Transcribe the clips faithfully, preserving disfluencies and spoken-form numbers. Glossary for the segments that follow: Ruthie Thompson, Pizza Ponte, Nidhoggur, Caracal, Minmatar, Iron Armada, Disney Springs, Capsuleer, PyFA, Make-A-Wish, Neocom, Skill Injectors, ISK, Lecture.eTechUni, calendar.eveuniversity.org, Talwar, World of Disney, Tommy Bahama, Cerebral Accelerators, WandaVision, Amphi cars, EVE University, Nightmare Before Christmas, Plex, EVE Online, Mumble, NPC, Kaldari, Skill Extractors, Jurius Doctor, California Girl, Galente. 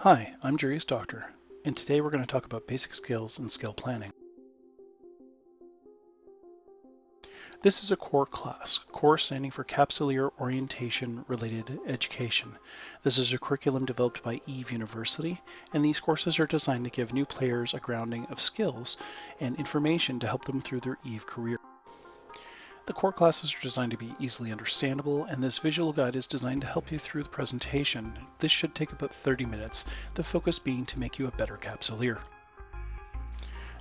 Hi, I'm Jurius Doctor, and today we're going to talk about basic skills and skill planning. This is a core class, core standing for Capsuleer Orientation Related Education. This is a curriculum developed by EVE University, and these courses are designed to give new players a grounding of skills and information to help them through their EVE career. The core classes are designed to be easily understandable, and this visual guide is designed to help you through the presentation. This should take about thirty minutes, the focus being to make you a better Capsuleer.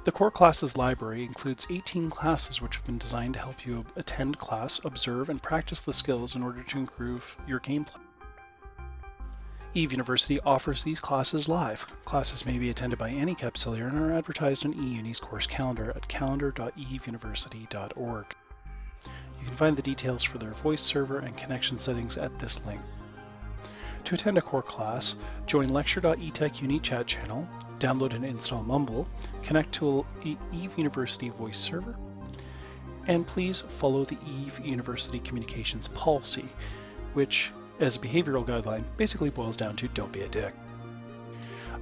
The core classes library includes eighteen classes which have been designed to help you attend class, observe, and practice the skills in order to improve your gameplay. EVE University offers these classes live. Classes may be attended by any Capsuleer and are advertised on eUni's course calendar at calendar dot eve university dot org. You can find the details for their voice server and connection settings at this link. To attend a core class, join Lecture.eTechUni chat channel, download and install Mumble, connect to EVE University voice server, and please follow the EVE University communications policy, which, as a behavioral guideline, basically boils down to don't be a dick.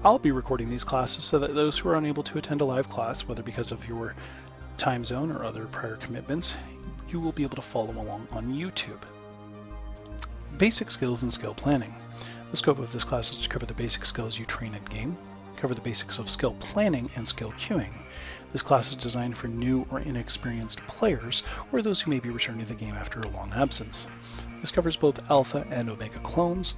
I'll be recording these classes so that those who are unable to attend a live class, whether because of your time zone or other prior commitments, you will be able to follow along on YouTube. Basic skills and skill planning. The scope of this class is to cover the basic skills you train in game, cover the basics of skill planning and skill queuing. This class is designed for new or inexperienced players, or those who may be returning to the game after a long absence. This covers both alpha and omega clones.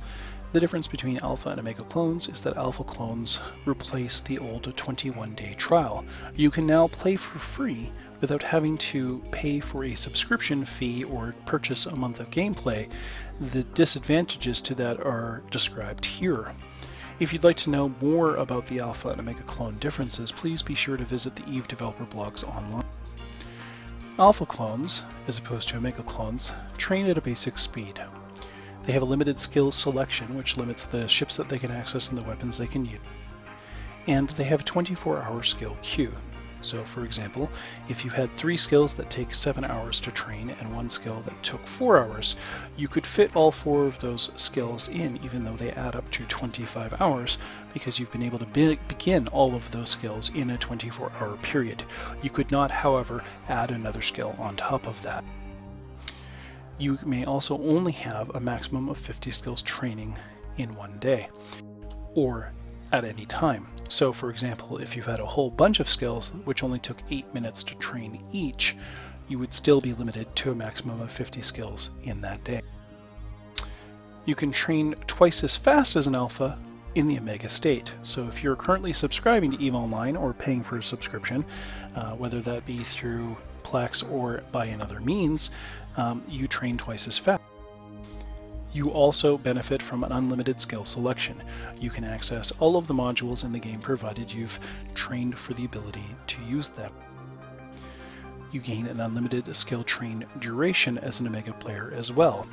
The difference between alpha and omega clones is that alpha clones replace the old twenty-one day trial. You can now play for free without having to pay for a subscription fee or purchase a month of gameplay. The disadvantages to that are described here. If you'd like to know more about the alpha and omega clone differences, please be sure to visit the EVE developer blogs online. Alpha clones, as opposed to omega clones, train at a basic speed. They have a limited skill selection, which limits the ships that they can access and the weapons they can use. And they have a twenty-four hour skill queue. So, for example, if you had three skills that take seven hours to train and one skill that took four hours, you could fit all four of those skills in, even though they add up to twenty-five hours, because you've been able to be begin all of those skills in a twenty-four hour period. You could not, however, add another skill on top of that. You may also only have a maximum of fifty skills training in one day, or at any time. So, for example, if you've had a whole bunch of skills which only took eight minutes to train each, you would still be limited to a maximum of fifty skills in that day. You can train twice as fast as an alpha in the omega state. So if you're currently subscribing to EVE Online or paying for a subscription, uh, whether that be through Plex or by another means, um, you train twice as fast. You also benefit from an unlimited skill selection. You can access all of the modules in the game provided you've trained for the ability to use them. You gain an unlimited skill train duration as an omega player as well,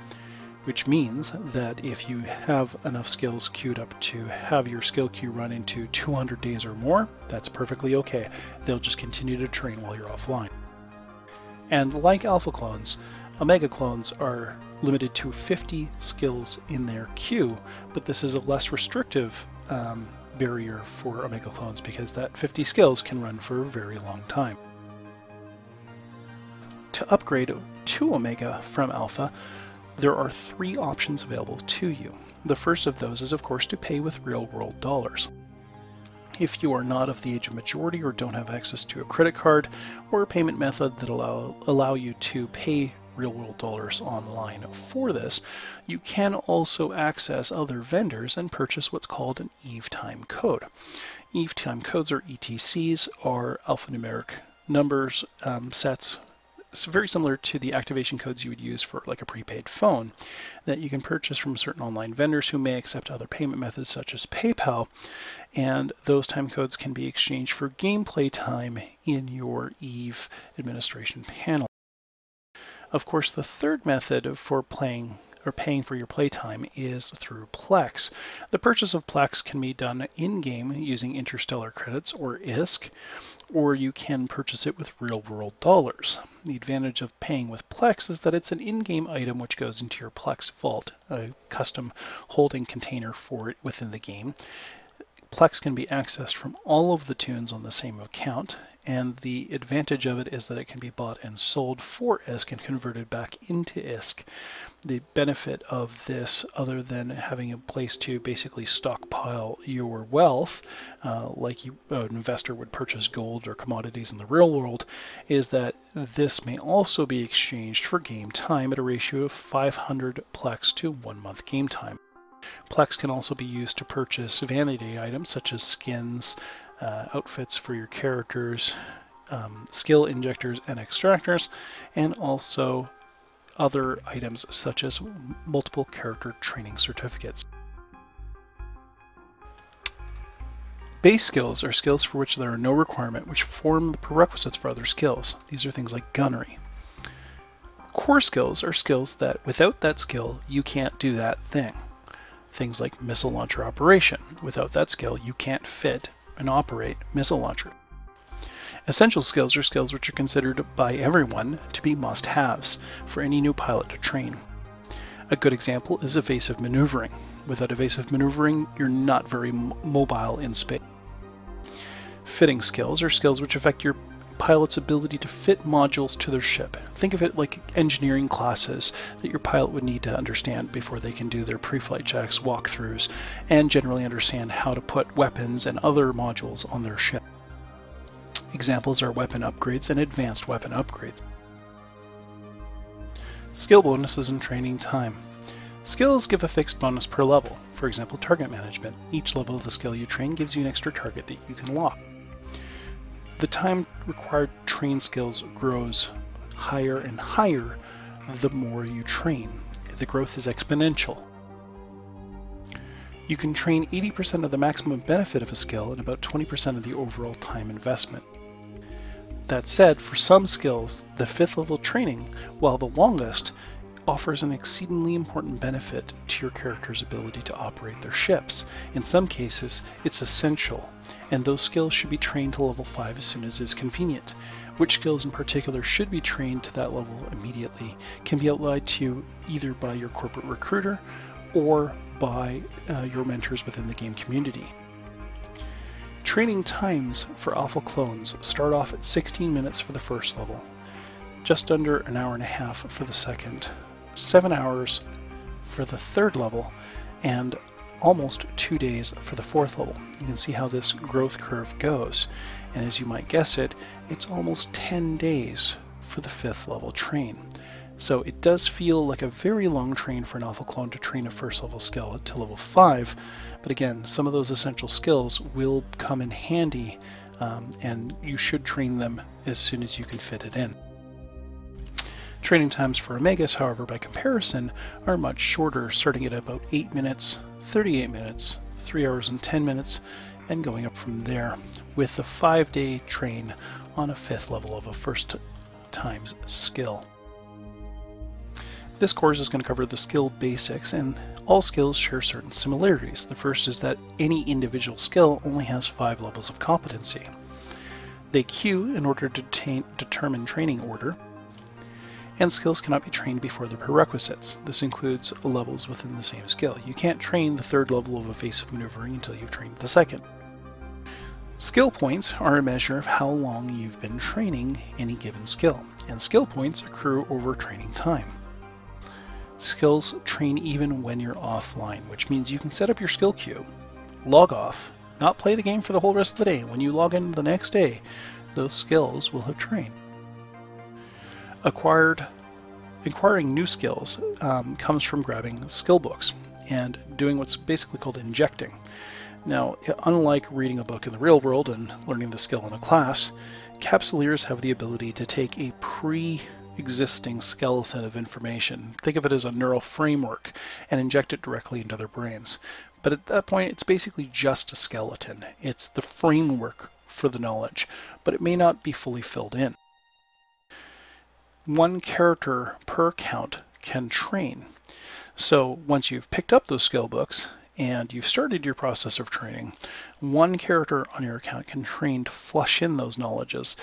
which means that if you have enough skills queued up to have your skill queue run into two hundred days or more, that's perfectly okay. They'll just continue to train while you're offline. And like alpha clones, omega clones are limited to fifty skills in their queue, but this is a less restrictive um, barrier for omega clones because that fifty skills can run for a very long time. To upgrade to omega from alpha, there are three options available to you. The first of those is, of course, to pay with real-world dollars. If you are not of the age of majority or don't have access to a credit card or a payment method that allow, allow you to pay real-world dollars online for this, you can also access other vendors and purchase what's called an EVE time code. EVE time codes, or E T Cs, are alphanumeric numbers um, sets. It's very similar to the activation codes you would use for like a prepaid phone that you can purchase from certain online vendors who may accept other payment methods such as PayPal, and those time codes can be exchanged for gameplay time in your EVE administration panel. Of course, the third method for playing or paying for your playtime is through Plex. The purchase of Plex can be done in-game using Interstellar Credits, or I S K, or you can purchase it with real-world dollars. The advantage of paying with Plex is that it's an in-game item which goes into your Plex vault, a custom holding container for it within the game. Plex can be accessed from all of the tunes on the same account, and the advantage of it is that it can be bought and sold for I S K and converted back into I S K. The benefit of this, other than having a place to basically stockpile your wealth, uh, like you, uh, an investor would purchase gold or commodities in the real world, is that this may also be exchanged for game time at a ratio of five hundred Plex to one month game time. Plex can also be used to purchase vanity items such as skins, uh, outfits for your characters, um, skill injectors and extractors, and also other items such as multiple character training certificates. Base skills are skills for which there are no requirements, which form the prerequisites for other skills. These are things like gunnery. Core skills are skills that without that skill you can't do that thing. Things like missile launcher operation. Without that skill, you can't fit and operate missile launcher. Essential skills are skills which are considered by everyone to be must-haves for any new pilot to train. A good example is evasive maneuvering. Without evasive maneuvering, you're not very mobile in space. Fitting skills are skills which affect your pilot's ability to fit modules to their ship. Think of it like engineering classes that your pilot would need to understand before they can do their pre-flight checks, walkthroughs, and generally understand how to put weapons and other modules on their ship. Examples are weapon upgrades and advanced weapon upgrades. Skill bonuses and training time. Skills give a fixed bonus per level. For example, target management. Each level of the skill you train gives you an extra target that you can lock. The time required to train skills grows higher and higher the more you train. The growth is exponential. You can train eighty percent of the maximum benefit of a skill and about twenty percent of the overall time investment. That said, for some skills, the fifth level training, while the longest, offers an exceedingly important benefit to your character's ability to operate their ships. In some cases, it's essential, and those skills should be trained to level five as soon as is convenient. Which skills in particular should be trained to that level immediately can be outlined to you either by your corporate recruiter or by uh, your mentors within the game community. Training times for alpha clones start off at sixteen minutes for the first level, just under an hour and a half for the second, seven hours for the third level, and almost two days for the fourth level. You can see how this growth curve goes, and as you might guess it, it's almost ten days for the fifth level train. So it does feel like a very long train for an alpha clone to train a first level skill to level five, but again, some of those essential skills will come in handy, um, and you should train them as soon as you can fit it in. Training times for Omegas, however, by comparison, are much shorter, starting at about eight minutes, thirty-eight minutes, three hours and ten minutes, and going up from there, with the five-day train on a fifth level of a first times skill. This course is going to cover the skill basics, and all skills share certain similarities. The first is that any individual skill only has five levels of competency. They queue in order to determine training order, and skills cannot be trained before the prerequisites. This includes levels within the same skill. You can't train the third level of evasive maneuvering until you've trained the second. Skill points are a measure of how long you've been training any given skill, and skill points accrue over training time. Skills train even when you're offline, which means you can set up your skill queue, log off, not play the game for the whole rest of the day. When you log in the next day, those skills will have trained. Acquired, acquiring new skills um, comes from grabbing skill books and doing what's basically called injecting. Now, unlike reading a book in the real world and learning the skill in a class, Capsuleers have the ability to take a pre-existing skeleton of information, think of it as a neural framework, and inject it directly into their brains. But at that point, it's basically just a skeleton. It's the framework for the knowledge, but it may not be fully filled in. One character per count can train. So once you've picked up those skill books and you've started your process of training, one character on your account can train to flush in those knowledges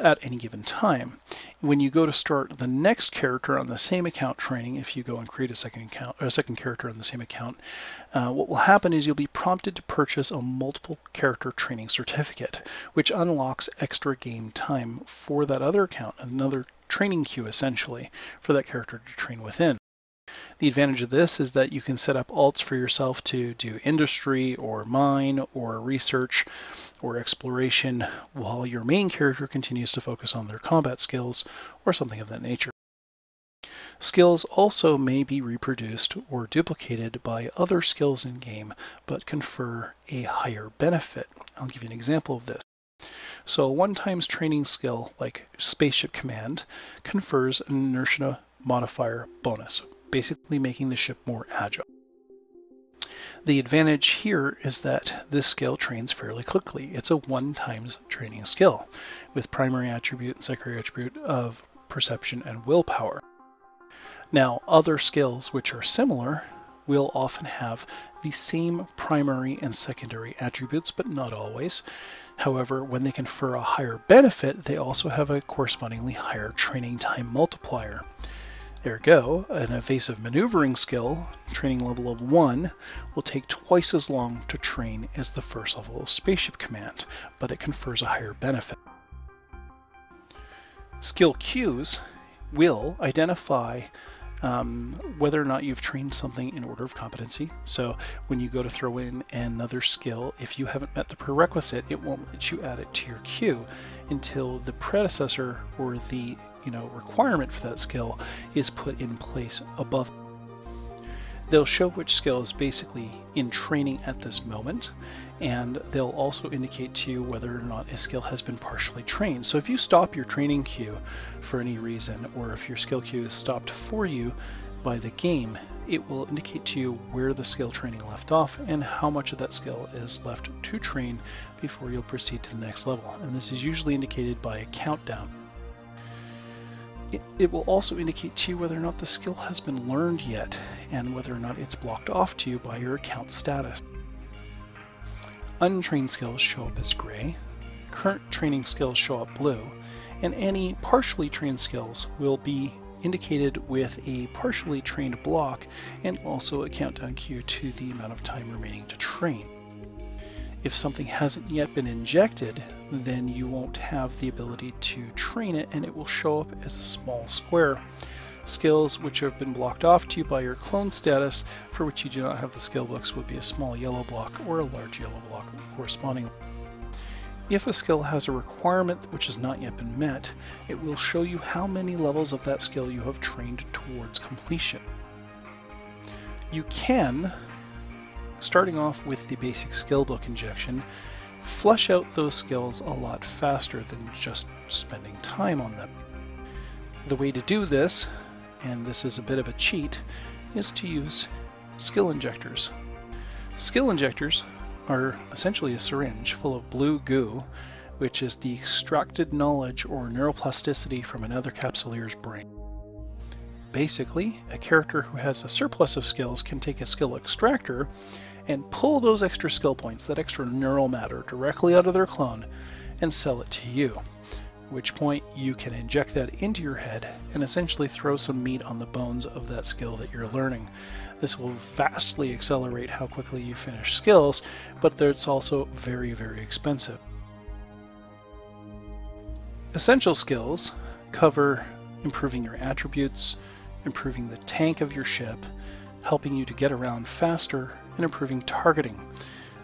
at any given time. When you go to start the next character on the same account training, if you go and create a second account, or a second character on the same account, uh, what will happen is you'll be prompted to purchase a multiple character training certificate, which unlocks extra game time for that other account, another training queue essentially for that character to train within. The advantage of this is that you can set up alts for yourself to do industry or mine or research or exploration while your main character continues to focus on their combat skills or something of that nature. Skills also may be reproduced or duplicated by other skills in game but confer a higher benefit. I'll give you an example of this. So a one-times training skill like Spaceship Command confers an inertia modifier bonus, basically making the ship more agile. The advantage here is that this skill trains fairly quickly. It's a one times training skill with primary attribute and secondary attribute of perception and willpower. Now, other skills which are similar will often have the same primary and secondary attributes, but not always. However, when they confer a higher benefit, they also have a correspondingly higher training time multiplier. Ergo, an evasive maneuvering skill, training level of one, will take twice as long to train as the first level of Spaceship Command, but it confers a higher benefit. Skill queues will identify um, whether or not you've trained something in order of competency. So when you go to throw in another skill, if you haven't met the prerequisite, it won't let you add it to your queue until the predecessor or the You know, requirement for that skill is put in place above. They'll show which skill is basically in training at this moment, and they'll also indicate to you whether or not a skill has been partially trained. So if you stop your training queue for any reason, or if your skill queue is stopped for you by the game, it will indicate to you where the skill training left off and how much of that skill is left to train before you'll proceed to the next level. And this is usually indicated by a countdown. It, it will also indicate to you whether or not the skill has been learned yet and whether or not it's blocked off to you by your account status. Untrained skills show up as gray, current training skills show up blue, and any partially trained skills will be indicated with a partially trained block and also a countdown cue to the amount of time remaining to train. If something hasn't yet been injected, then you won't have the ability to train it, and it will show up as a small square. Skills which have been blocked off to you by your clone status, for which you do not have the skill books, would be a small yellow block or a large yellow block corresponding. If a skill has a requirement which has not yet been met, it will show you how many levels of that skill you have trained towards completion. You can, starting off with the basic skill book injection, flesh out those skills a lot faster than just spending time on them. The way to do this, and this is a bit of a cheat, is to use skill injectors. Skill injectors are essentially a syringe full of blue goo, which is the extracted knowledge or neuroplasticity from another capsuleer's brain. Basically, a character who has a surplus of skills can take a skill extractor and pull those extra skill points, that extra neural matter, directly out of their clone and sell it to you. At which point you can inject that into your head and essentially throw some meat on the bones of that skill that you're learning. This will vastly accelerate how quickly you finish skills, but it's also very, very expensive. Essential skills cover improving your attributes, improving the tank of your ship, helping you to get around faster, and improving targeting.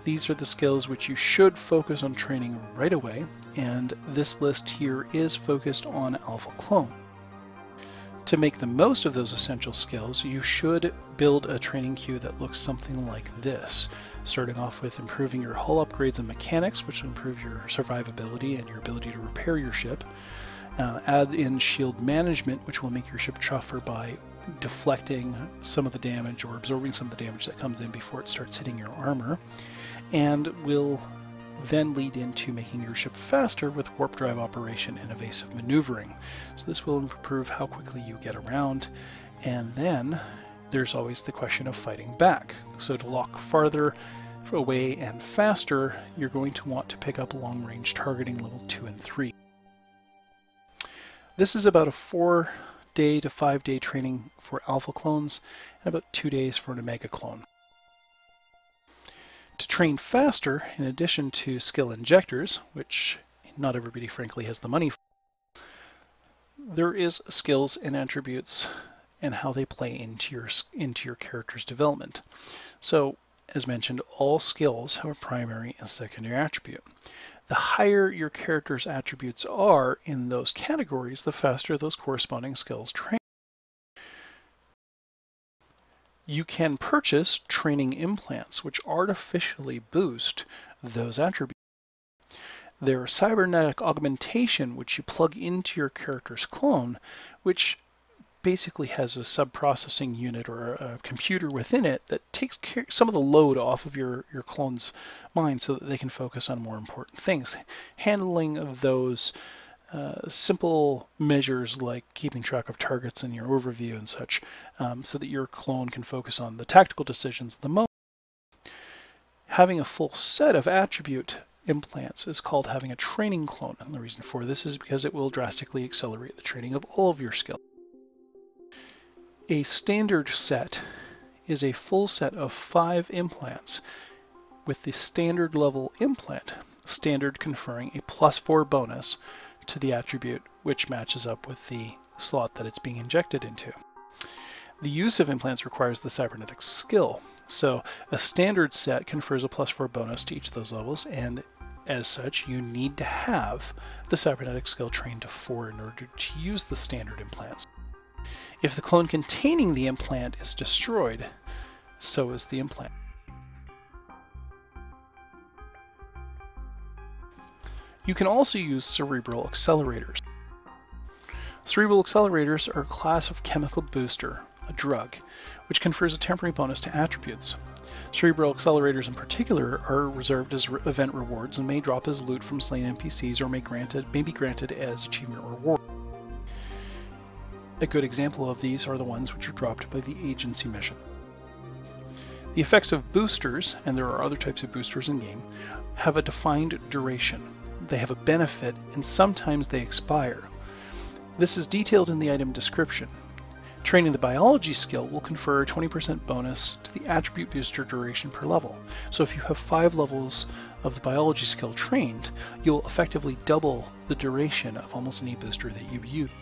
These are the skills which you should focus on training right away, and this list here is focused on Alpha Clone. To make the most of those essential skills, you should build a training queue that looks something like this, starting off with improving your hull upgrades and mechanics, which will improve your survivability and your ability to repair your ship. Uh, add in shield management, which will make your ship tougher by deflecting some of the damage or absorbing some of the damage that comes in before it starts hitting your armor, and will then lead into making your ship faster with warp drive operation and evasive maneuvering. So this will improve how quickly you get around, and then there's always the question of fighting back. So to lock farther away and faster, you're going to want to pick up long range targeting level two and three. This is about a four day to five day training for alpha clones and about two days for an omega clone. To train faster, in addition to skill injectors, which not everybody frankly has the money for, there is skills and attributes and how they play into your, into your character's development. So, as mentioned, all skills have a primary and secondary attribute. The higher your character's attributes are in those categories, the faster those corresponding skills train. You can purchase training implants, which artificially boost those attributes. There are cybernetic augmentation, which you plug into your character's clone, which basically has a sub-processing unit or a computer within it that takes care, some of the load off of your, your clone's mind so that they can focus on more important things. Handling of those uh, simple measures like keeping track of targets in your overview and such, um, so that your clone can focus on the tactical decisions the most. Having a full set of attribute implants is called having a training clone, and the reason for this is because it will drastically accelerate the training of all of your skills. A standard set is a full set of five implants, with the standard level implant, standard conferring a plus four bonus to the attribute which matches up with the slot that it's being injected into. The use of implants requires the cybernetic skill, so a standard set confers a plus four bonus to each of those levels, and as such, you need to have the cybernetic skill trained to four in order to use the standard implants. If the clone containing the implant is destroyed, so is the implant. You can also use cerebral accelerators. Cerebral accelerators are a class of chemical booster, a drug, which confers a temporary bonus to attributes. Cerebral accelerators in particular are reserved as re event rewards and may drop as loot from slain N P Cs or may, granted, may be granted as achievement reward. A good example of these are the ones which are dropped by the agency mission. The effects of boosters, and there are other types of boosters in game, have a defined duration. They have a benefit, and sometimes they expire. This is detailed in the item description. Training the biology skill will confer a twenty percent bonus to the attribute booster duration per level. So if you have five levels of the biology skill trained, you'll effectively double the duration of almost any booster that you've used.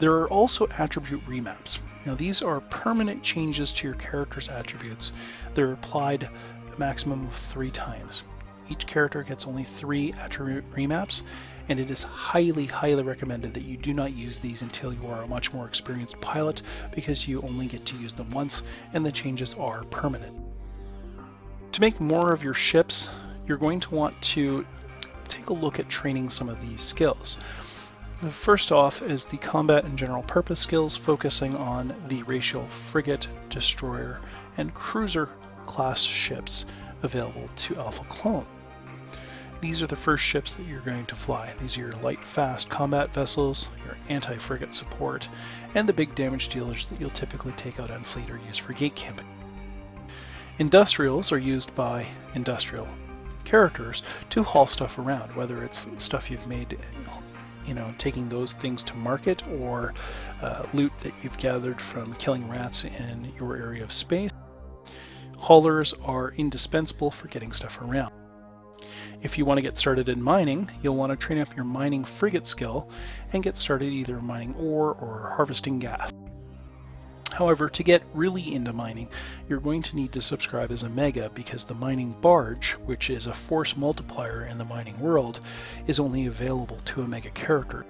There are also attribute remaps. Now, these are permanent changes to your character's attributes. They're applied a maximum of three times. Each character gets only three attribute remaps, and it is highly, highly recommended that you do not use these until you are a much more experienced pilot, because you only get to use them once, and the changes are permanent. To make more of your ships, you're going to want to take a look at training some of these skills. The first off is the combat and general purpose skills, focusing on the racial frigate, destroyer, and cruiser class ships available to Alpha Clone. These are the first ships that you're going to fly. These are your light, fast combat vessels, your anti-frigate support, and the big damage dealers that you'll typically take out on fleet or use for gate camping. Industrials are used by industrial characters to haul stuff around, whether it's stuff you've made you know, taking those things to market, or uh, loot that you've gathered from killing rats in your area of space. Haulers are indispensable for getting stuff around. If you want to get started in mining, you'll want to train up your mining frigate skill and get started either mining ore or harvesting gas. However, to get really into mining, you're going to need to subscribe as Omega, because the mining barge, which is a force multiplier in the mining world, is only available to Omega characters.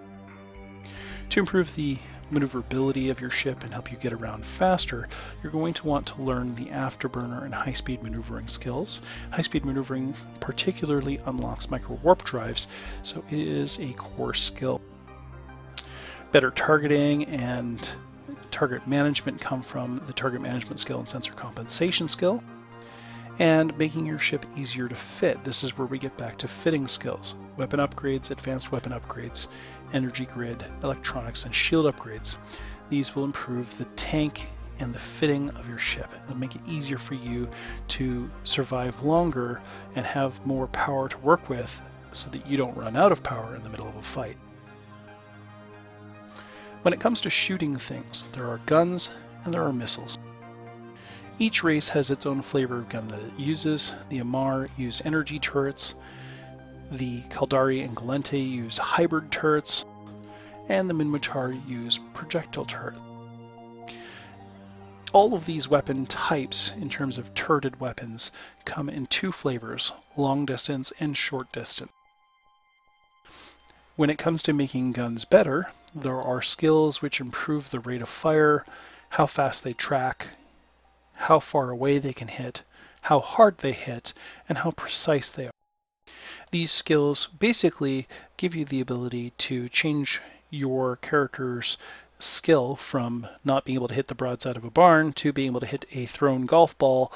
To improve the maneuverability of your ship and help you get around faster, you're going to want to learn the afterburner and high-speed maneuvering skills. High-speed maneuvering particularly unlocks micro-warp drives, so it is a core skill. Better targeting and target management come from the target management skill and sensor compensation skill, and making your ship easier to fit. This is where we get back to fitting skills, weapon upgrades, advanced weapon upgrades, energy grid, electronics, and shield upgrades. These will improve the tank and the fitting of your ship. It'll make it easier for you to survive longer and have more power to work with so that you don't run out of power in the middle of a fight. When it comes to shooting things, there are guns and there are missiles. Each race has its own flavor of gun that it uses. The Amar use energy turrets, the Kaldari and Galente use hybrid turrets, and the Minmatar use projectile turrets. All of these weapon types, in terms of turreted weapons, come in two flavors, long distance and short distance. When it comes to making guns better, there are skills which improve the rate of fire, how fast they track, how far away they can hit, how hard they hit, and how precise they are. These skills basically give you the ability to change your character's skill from not being able to hit the broadside of a barn to being able to hit a thrown golf ball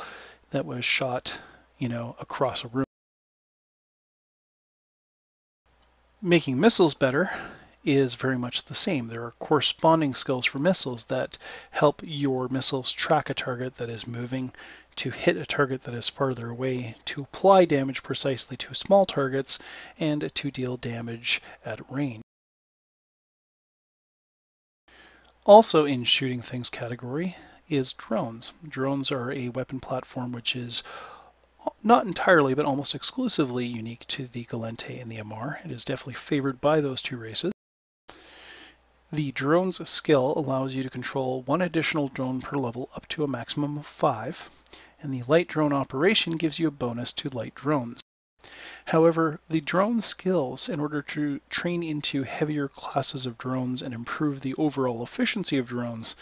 that was shot, you know, across a room. Making missiles better is very much the same. There are corresponding skills for missiles that help your missiles track a target that is moving, to hit a target that is farther away, to apply damage precisely to small targets, and to deal damage at range. Also in shooting things category is drones. Drones are a weapon platform which is not entirely but almost exclusively unique to the Galente and the Amar. It is definitely favored by those two races. The drone's skill allows you to control one additional drone per level up to a maximum of five, and the light drone operation gives you a bonus to light drones. However, the drone skills, in order to train into heavier classes of drones and improve the overall efficiency of drones,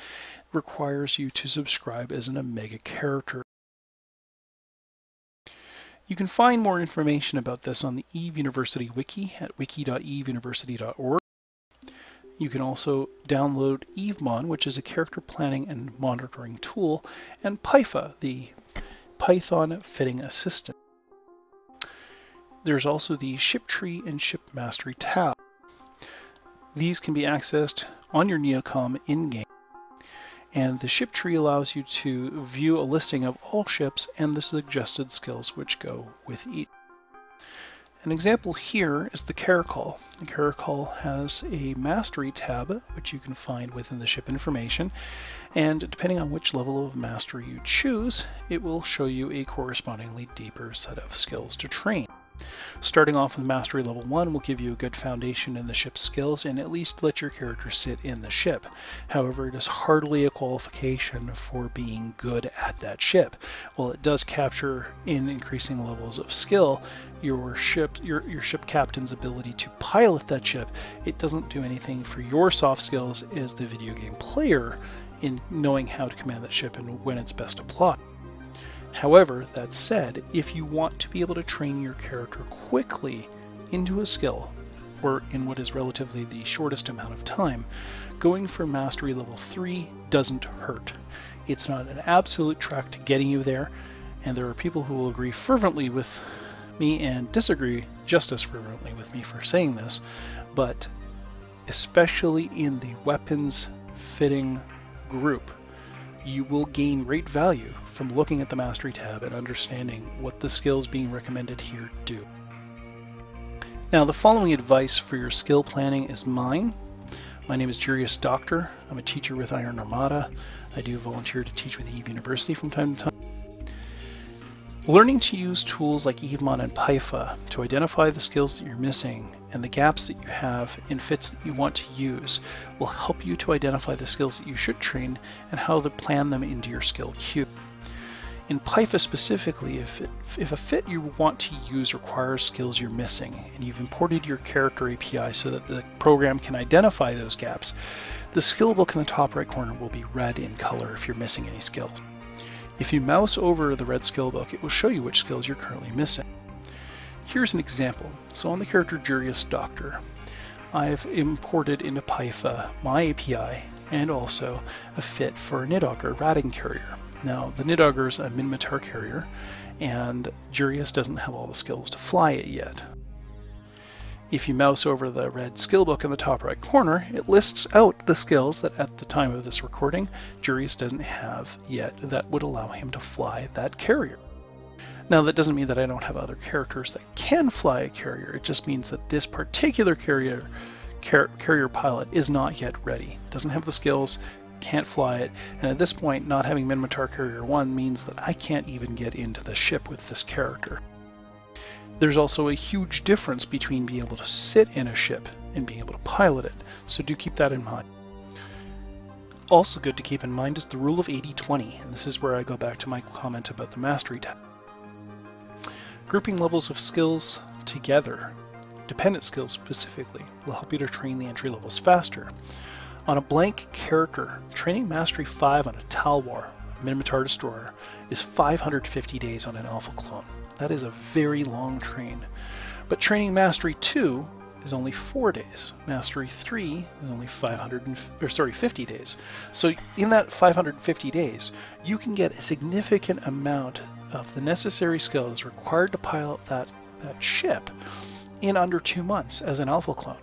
requires you to subscribe as an Omega character. You can find more information about this on the EVE University wiki at wiki dot eve university dot org. You can also download Evemon, which is a character planning and monitoring tool, and PyFA, the Python Fitting Assistant. There's also the Ship Tree and Ship Mastery tab. These can be accessed on your Neocom in-game. And the Ship Tree allows you to view a listing of all ships and the suggested skills which go with each. An example here is the Caracal. The Caracal has a Mastery tab, which you can find within the ship information, and depending on which level of mastery you choose, it will show you a correspondingly deeper set of skills to train. Starting off with Mastery Level one will give you a good foundation in the ship's skills and at least let your character sit in the ship. However, it is hardly a qualification for being good at that ship. While it does capture, in increasing levels of skill, your ship, your, your ship captain's ability to pilot that ship, it doesn't do anything for your soft skills as the video game player in knowing how to command that ship and when it's best applied. However, that said, if you want to be able to train your character quickly into a skill, or in what is relatively the shortest amount of time, going for Mastery Level three doesn't hurt. It's not an absolute track to getting you there, and there are people who will agree fervently with me and disagree just as fervently with me for saying this, but especially in the weapons fitting group, you will gain great value from looking at the Mastery tab and understanding what the skills being recommended here do. Now, the following advice for your skill planning is mine. My name is Jurius Doctor. I'm a teacher with Iron Armada. I do volunteer to teach with EVE University from time to time. Learning to use tools like Evemon and PyFA to identify the skills that you're missing and the gaps that you have in fits that you want to use will help you to identify the skills that you should train and how to plan them into your skill queue. In PyFA specifically, if, it, if a fit you want to use requires skills you're missing and you've imported your character A P I so that the program can identify those gaps, the skill book in the top right corner will be red in color if you're missing any skills. If you mouse over the red skill book, it will show you which skills you're currently missing. Here's an example. So on the character Jurius Doctor, I've imported into PyFA my A P I and also a fit for a Nidhoggur ratting carrier. Now, the Nidhoggur is a Minmatar carrier, and Jurius doesn't have all the skills to fly it yet. If you mouse over the red skill book in the top right corner, it lists out the skills that at the time of this recording, Jurius doesn't have yet that would allow him to fly that carrier. Now, that doesn't mean that I don't have other characters that can fly a carrier. It just means that this particular carrier car carrier pilot is not yet ready, doesn't have the skills, can't fly it, and at this point not having Minmatar Carrier one means that I can't even get into the ship with this character. There's also a huge difference between being able to sit in a ship and being able to pilot it, so do keep that in mind. Also good to keep in mind is the rule of eighty twenty, and this is where I go back to my comment about the mastery tab. Grouping levels of skills together, dependent skills specifically, will help you to train the entry levels faster. On a blank character, training Mastery five on a Talwar, a Minmatar Destroyer, is five hundred fifty days on an Alpha Clone. That is a very long train. But training Mastery two is only four days. Mastery three is only five hundred, and, or sorry, fifty days. So in that five hundred fifty days, you can get a significant amount of the necessary skills required to pilot that, that ship in under two months as an Alpha Clone.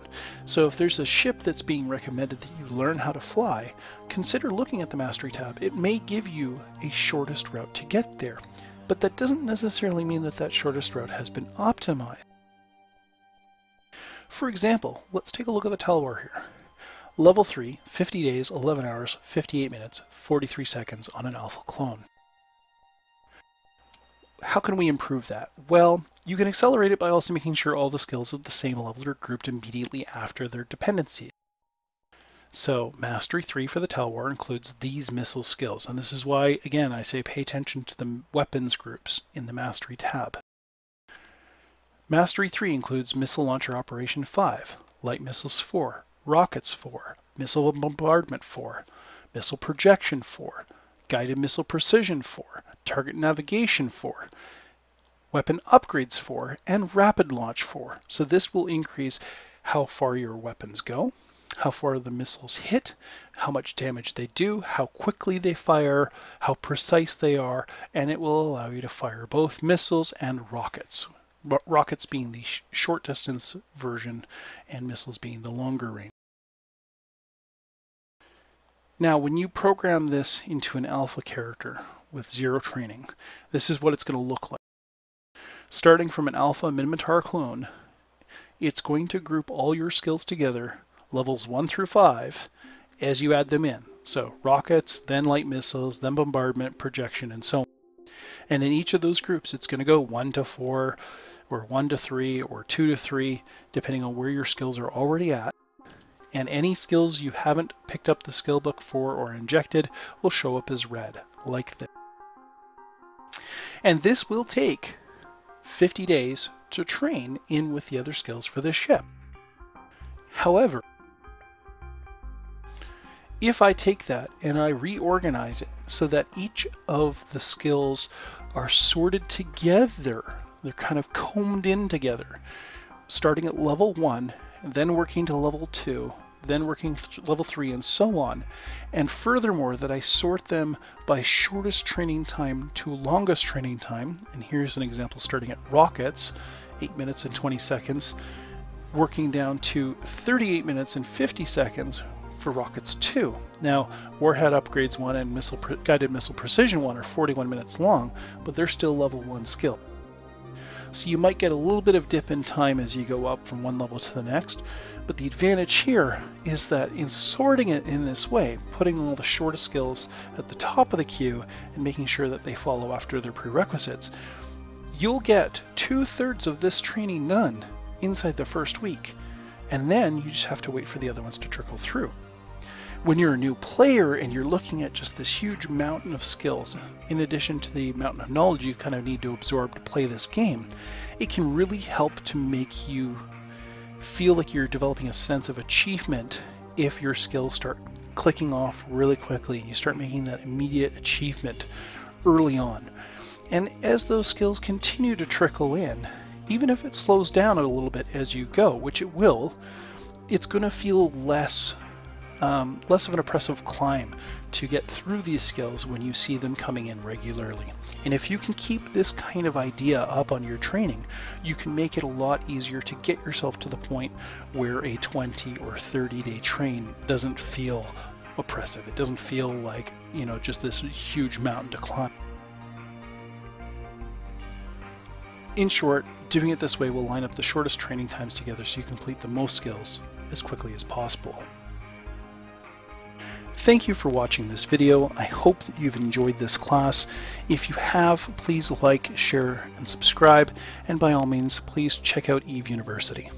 So if there's a ship that's being recommended that you learn how to fly, consider looking at the Mastery tab. It may give you a shortest route to get there, but that doesn't necessarily mean that that shortest route has been optimized. For example, let's take a look at the Talwar here. Level three, fifty days, eleven hours, fifty-eight minutes, forty-three seconds on an Alpha Clone. How can we improve that? Well, you can accelerate it by also making sure all the skills of the same level are grouped immediately after their dependencies. So Mastery three for the Talwar includes these missile skills, and this is why, again, I say pay attention to the weapons groups in the Mastery tab. Mastery three includes Missile Launcher Operation five, Light Missiles four, Rockets four, Missile Bombardment four, Missile Projection four, Guided Missile Precision four, Target Navigation four, Weapon Upgrades four, and Rapid Launch four. So this will increase how far your weapons go, how far the missiles hit, how much damage they do, how quickly they fire, how precise they are, and it will allow you to fire both missiles and rockets. Rockets being the sh- short distance version and missiles being the longer range. Now, when you program this into an alpha character with zero training, this is what it's going to look like. Starting from an alpha Minmatar clone, it's going to group all your skills together, levels one through five, as you add them in. So rockets, then light missiles, then bombardment, projection, and so on. And in each of those groups, it's going to go one to four, or one to three, or two to three, depending on where your skills are already at. And any skills you haven't picked up the skill book for or injected will show up as red, like this. And this will take fifty days to train in with the other skills for this ship. However, if I take that and I reorganize it so that each of the skills are sorted together, they're kind of combed in together, starting at level one, then working to level two, then working level three, and so on. And furthermore, that I sort them by shortest training time to longest training time. And here's an example starting at rockets, eight minutes and twenty seconds, working down to thirty-eight minutes and fifty seconds for rockets two. Now, Warhead Upgrades one and missile Guided Missile Precision one are forty-one minutes long, but they're still level one skill. So you might get a little bit of dip in time as you go up from one level to the next, but the advantage here is that in sorting it in this way, putting all the shortest skills at the top of the queue and making sure that they follow after their prerequisites, you'll get two-thirds of this training done inside the first week, and then you just have to wait for the other ones to trickle through. When you're a new player and you're looking at just this huge mountain of skills, in addition to the mountain of knowledge you kind of need to absorb to play this game, it can really help to make you feel like you're developing a sense of achievement if your skills start clicking off really quickly and you start making that immediate achievement early on. And as those skills continue to trickle in, even if it slows down a little bit as you go, which it will, it's going to feel less Um, less of an oppressive climb to get through these skills when you see them coming in regularly. And if you can keep this kind of idea up on your training, you can make it a lot easier to get yourself to the point where a twenty or thirty day train doesn't feel oppressive. It doesn't feel like, you know, just this huge mountain to climb. In short, doing it this way will line up the shortest training times together so you complete the most skills as quickly as possible. Thank you for watching this video. I hope that you've enjoyed this class. If you have, please like, share, and subscribe, and by all means, please check out EVE University.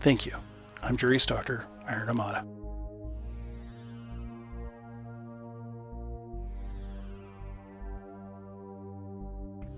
Thank you. I'm Jurius Doctor, Iron Armada.